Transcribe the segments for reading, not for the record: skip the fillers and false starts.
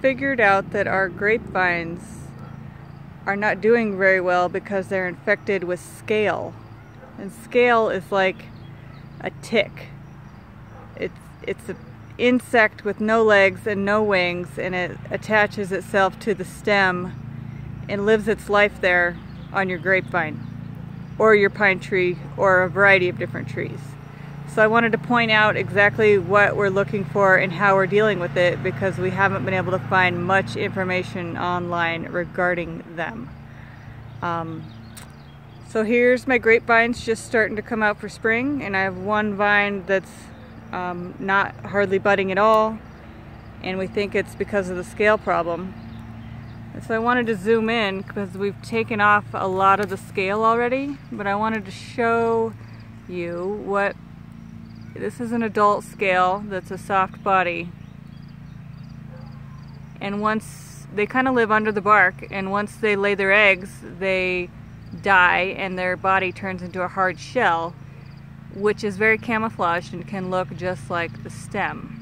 figured out that our grapevines are not doing very well because they're infected with scale. And scale is like a tick. It's an insect with no legs and no wings, and it attaches itself to the stem and lives its life there on your grapevine or your pine tree or a variety of different trees. So I wanted to point out exactly what we're looking for and how we're dealing with it, because we haven't been able to find much information online regarding them. So here's my grapevines just starting to come out for spring, and I have one vine that's not hardly budding at all, and we think it's because of the scale problem. So I wanted to zoom in because we've taken off a lot of the scale already, but I wanted to show you what this is. An adult scale that's a soft body, and once they kind of live under the bark, and once they lay their eggs they die and their body turns into a hard shell, which is very camouflaged and can look just like the stem.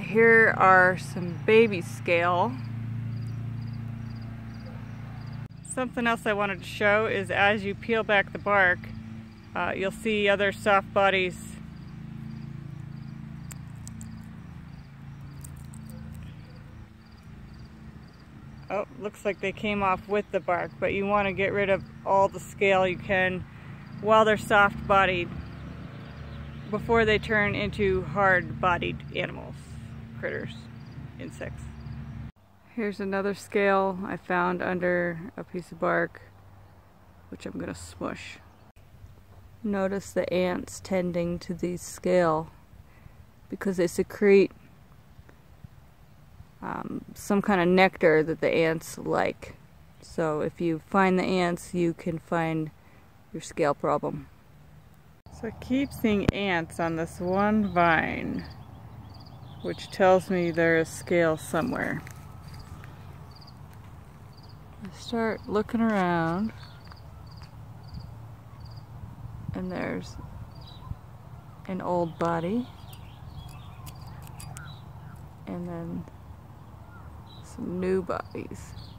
Here are some baby scale. Something else I wanted to show is as you peel back the bark, you'll see other soft bodies. Oh, looks like they came off with the bark, but you want to get rid of all the scale you can while they're soft-bodied before they turn into hard-bodied animals, critters, insects. Here's another scale I found under a piece of bark, which I'm going to smush. Notice the ants tending to these scale because they secrete some kind of nectar that the ants like. So if you find the ants, you can find your scale problem. So I keep seeing ants on this one vine, which tells me there is scale somewhere. I start looking around, and there's an old body, and then some new bodies.